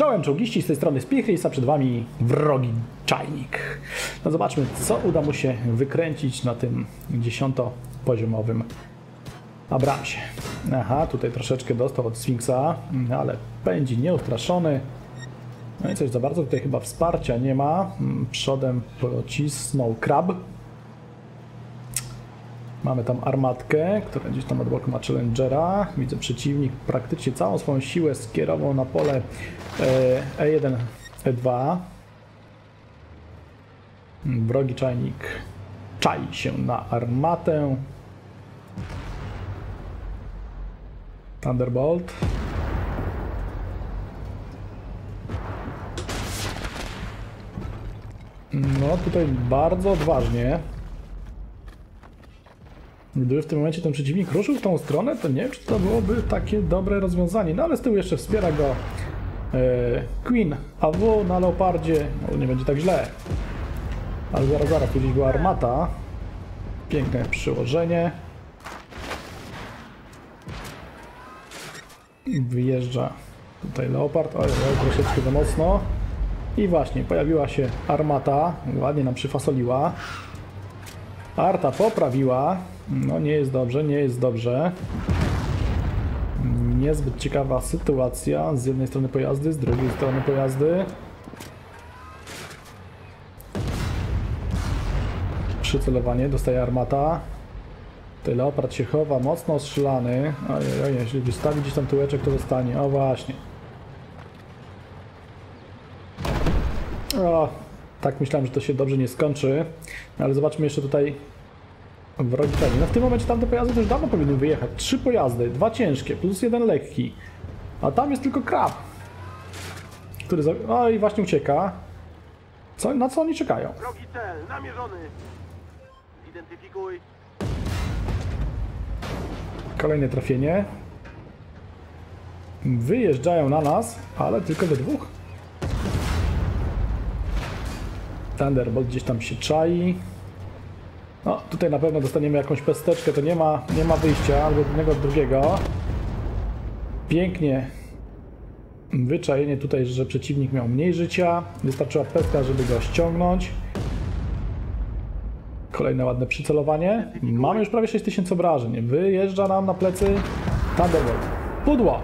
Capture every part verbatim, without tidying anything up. Czołem czołgiści, z tej strony Spichris, a przed Wami WrogiCzajnik. No zobaczmy, co uda mu się wykręcić na tym dziesięciopoziomowym Abramsie. Aha, tutaj troszeczkę dostał od Sfinksa, ale pędzi nieustraszony. No i coś za bardzo, tutaj chyba wsparcia nie ma. Przodem pocisnął krab. Mamy tam armatkę, która gdzieś tam od boku ma Challengera. Widzę, przeciwnik praktycznie całą swoją siłę skierował na pole E jeden, E dwa. WrogiCzajnik czai się na armatę. Thunderbolt. No tutaj bardzo odważnie. Gdyby w tym momencie ten przeciwnik ruszył w tą stronę, to nie wiem, czy to byłoby takie dobre rozwiązanie. No ale z tyłu jeszcze wspiera go yy, Queen A W na Leopardzie. No, nie będzie tak źle. Ale zaraz, zaraz, później była armata. Piękne przyłożenie. Wyjeżdża tutaj Leopard. Oj, oj, troszeczkę za mocno. I właśnie, pojawiła się armata. Ładnie nam przyfasoliła. Arta poprawiła. No nie jest dobrze, nie jest dobrze. Niezbyt ciekawa sytuacja. Z jednej strony pojazdy, z drugiej strony pojazdy. Przycelowanie, dostaje armata. Tutaj Leopard się chowa, mocno ostrzelany. Ojej, jeśli wystawi gdzieś tam tyłeczek, to dostanie. O właśnie. O, tak myślałem, że to się dobrze nie skończy. No, ale zobaczmy jeszcze tutaj WrogiCzajnik. No w tym momencie tamte pojazdy też dawno powinny wyjechać. Trzy pojazdy, dwa ciężkie, plus jeden lekki. A tam jest tylko krab, który... Za... O i właśnie ucieka. Co, na co oni czekają? Drogi cel namierzony. Zidentyfikuj. Kolejne trafienie. Wyjeżdżają na nas, ale tylko we dwóch. Thunderbolt gdzieś tam się czai. No, tutaj na pewno dostaniemy jakąś pesteczkę, to nie ma, nie ma wyjścia albo jednego od drugiego. Pięknie wyczajenie tutaj, że przeciwnik miał mniej życia. Wystarczyła pestka, żeby go ściągnąć. Kolejne ładne przycelowanie. Mamy już prawie sześć tysięcy obrażeń. Wyjeżdża nam na plecy Thunderbolt. Pudło!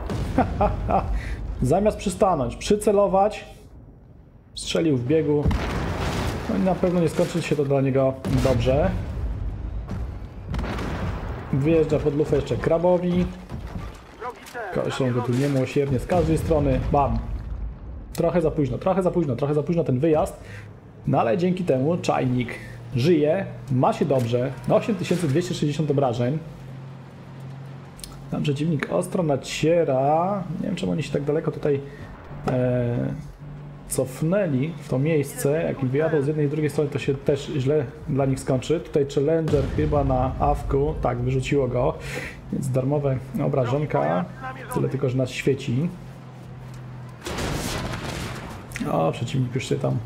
Zamiast przystanąć, przycelować, strzelił w biegu. No i na pewno nie skończy się to dla niego dobrze. Wyjeżdża pod lufę jeszcze krabowi. Koszą go tu niemiłosiernie z każdej strony. Bam! Trochę za późno, trochę za późno, trochę za późno ten wyjazd. No ale dzięki temu czajnik żyje, ma się dobrze. osiem tysięcy dwieście sześćdziesiąt obrażeń. Tam przeciwnik ostro naciera. Nie wiem, czemu oni się tak daleko tutaj... E cofnęli w to miejsce, jak im wyjadą z jednej i drugiej strony, to się też źle dla nich skończy. Tutaj Challenger chyba na awku, tak, wyrzuciło go, więc darmowe obrażonka, tyle tylko, że nas świeci. O, przeciwnik już się tam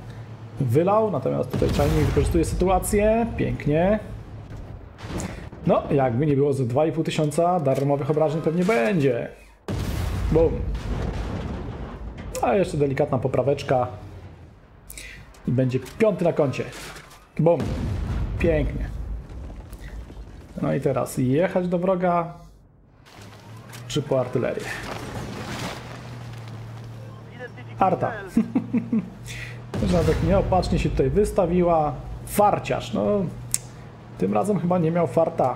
wylał, natomiast tutaj czajnik wykorzystuje sytuację, pięknie. No, jakby nie było, ze dwa i pół tysiąca darmowych obrażeń pewnie będzie. Bum. A jeszcze delikatna popraweczka. I będzie piąty na koncie. Bum. Pięknie. No i teraz jechać do wroga, czy po artylerię? Arta. Można tak nieopatrznie się tutaj wystawiła. Farciarz. No, tym razem chyba nie miał farta.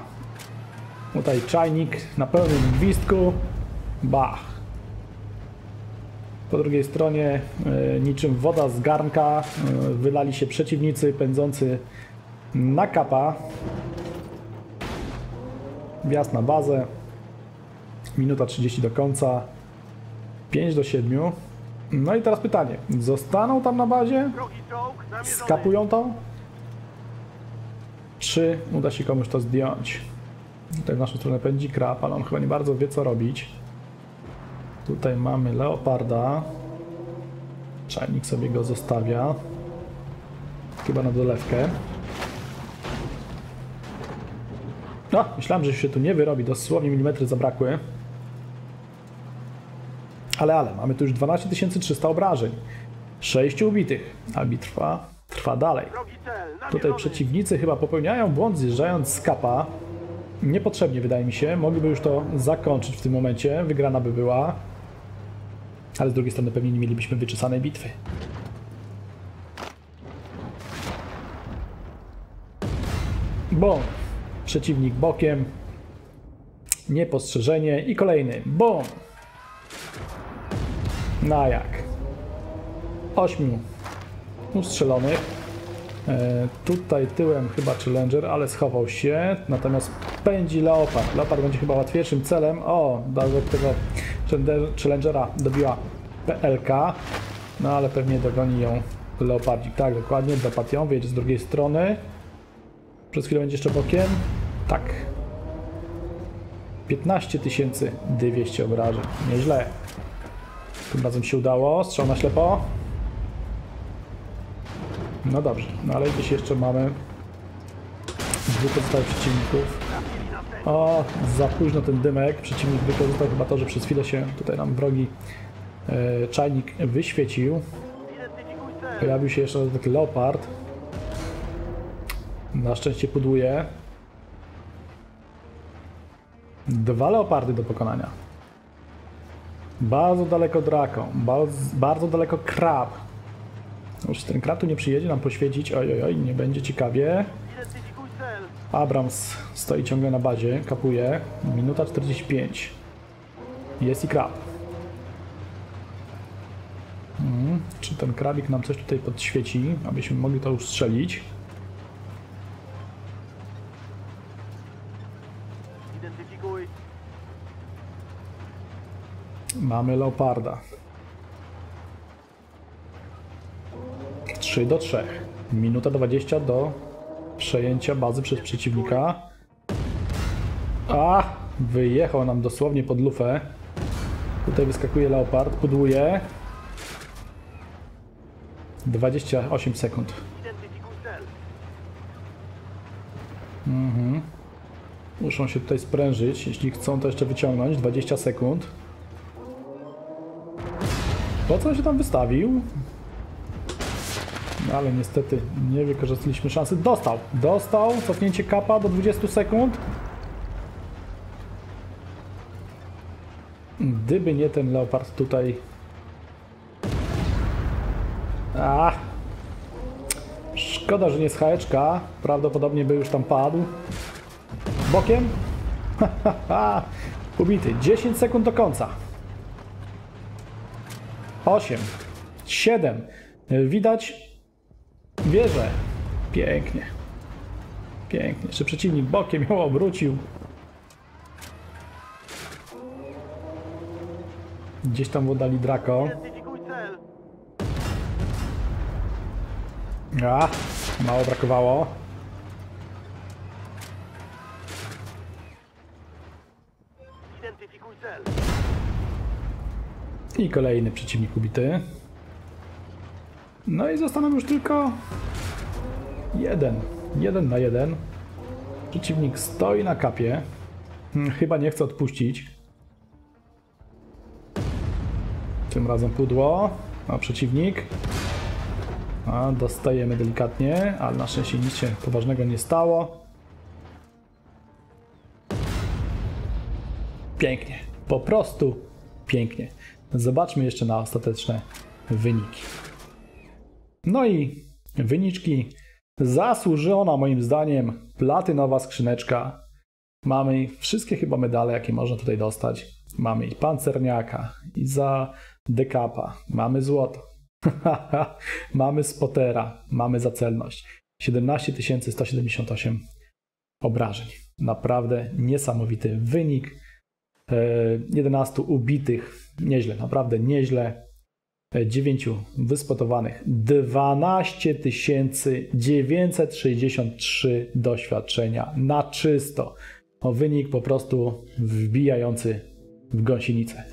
Tutaj czajnik na pełnym gwizdku. Bah. Po drugiej stronie niczym woda z garnka wylali się przeciwnicy pędzący na kapa. Wjazd na bazę. minuta trzydzieści do końca. pięć do siedmiu. No i teraz pytanie. Zostaną tam na bazie? Skapują to? Czy uda się komuś to zdjąć? Tutaj w naszą stronę pędzi krab, ale on chyba nie bardzo wie, co robić. Tutaj mamy Leoparda. Czajnik sobie go zostawia. Chyba na dolewkę. No, myślałem, że się tu nie wyrobi. Dosłownie milimetry zabrakły. Ale, ale, mamy tu już dwanaście tysięcy trzysta obrażeń, sześciu ubitych, a bitwa trwa dalej. Tutaj przeciwnicy chyba popełniają błąd, zjeżdżając z kapa. Niepotrzebnie, wydaje mi się. Mogliby już to zakończyć w tym momencie, wygrana by była. Ale z drugiej strony pewnie nie mielibyśmy wyczesanej bitwy. Bom! Przeciwnik bokiem. Niepostrzeżenie i kolejny. Bom! Na jak? Ośmiu ustrzelonych. E, tutaj tyłem chyba Challenger, ale schował się. Natomiast pędzi Leopard. Leopard będzie chyba łatwiejszym celem. O, do tego Challengera dobiła P L K. No ale pewnie dogoni ją Leopardzik. Tak, dokładnie. Leopard ją wyjedzie z drugiej strony. Przez chwilę będzie jeszcze bokiem. Tak. piętnaście tysięcy dwieście obrażeń. Nieźle. Tym razem się udało. Strzał na ślepo. No dobrze. No ale gdzieś jeszcze mamy dwóch pozostałych przeciwników. O, za późno ten dymek. Przeciwnik wykorzystał chyba to, że przez chwilę się tutaj nam wrogi e, czajnik wyświecił. Pojawił się jeszcze raz taki Leopard. Na szczęście pudłuje. Dwa Leopardy do pokonania. Bardzo daleko Draco, bardzo, bardzo daleko Krab. Już ten Krab tu nie przyjedzie nam poświecić. Oj, oj, oj, nie będzie ciekawie. Abrams stoi ciągle na bazie, kapuje. Minuta czterdzieści pięć. Jest i Krab. Hmm, czy ten Krabik nam coś tutaj podświeci, abyśmy mogli to ustrzelić? Mamy Leoparda. trzy do trzech. Minuta dwadzieścia do przejęcia bazy przez przeciwnika. A! Wyjechał nam dosłownie pod lufę. Tutaj wyskakuje Leopard, pudłuje. dwadzieścia osiem sekund. Mhm. Muszą się tutaj sprężyć. Jeśli chcą, to jeszcze wyciągnąć. dwadzieścia sekund. Po co się tam wystawił? Ale niestety nie wykorzystaliśmy szansy. Dostał! Dostał! Cofnięcie kapa do dwudziestu sekund. Gdyby nie ten Leopard tutaj... A! Szkoda, że nie z hajeczka. Prawdopodobnie by już tam padł. Bokiem. Ubity. dziesięć sekund do końca. osiem, siedem, widać wieżę. Pięknie. Pięknie. Jeszcze przeciwnik bokiem ją obrócił. Gdzieś tam wodali Draco. A, mało brakowało. I kolejny przeciwnik ubity. No i zostaną już tylko jeden. Jeden na jeden. Przeciwnik stoi na kapie. Chyba nie chce odpuścić. Tym razem pudło. A przeciwnik. A, dostajemy delikatnie, ale na szczęście nic się poważnego nie stało. Pięknie. Po prostu pięknie. Zobaczmy jeszcze na ostateczne wyniki. No i wyniczki. Zasłużona moim zdaniem platynowa skrzyneczka. Mamy wszystkie chyba medale, jakie można tutaj dostać. Mamy i pancerniaka, i za dekapa. Mamy złoto. Mamy spotera. Mamy za celność. siedemnaście tysięcy sto siedemdziesiąt osiem obrażeń. Naprawdę niesamowity wynik. jedenastu ubitych, nieźle, naprawdę nieźle, dziewięciu wyspotowanych, dwanaście tysięcy dziewięćset sześćdziesiąt trzy doświadczenia na czysto. O, wynik po prostu wbijający w gąsienicę.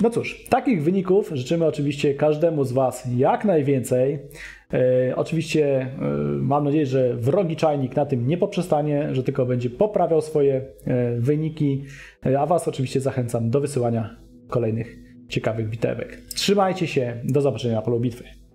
No cóż, takich wyników życzymy oczywiście każdemu z Was jak najwięcej. E, oczywiście e, mam nadzieję, że wrogi czajnik na tym nie poprzestanie, że tylko będzie poprawiał swoje e, wyniki, e, a Was oczywiście zachęcam do wysyłania kolejnych ciekawych bitewek. Trzymajcie się, do zobaczenia na polu bitwy.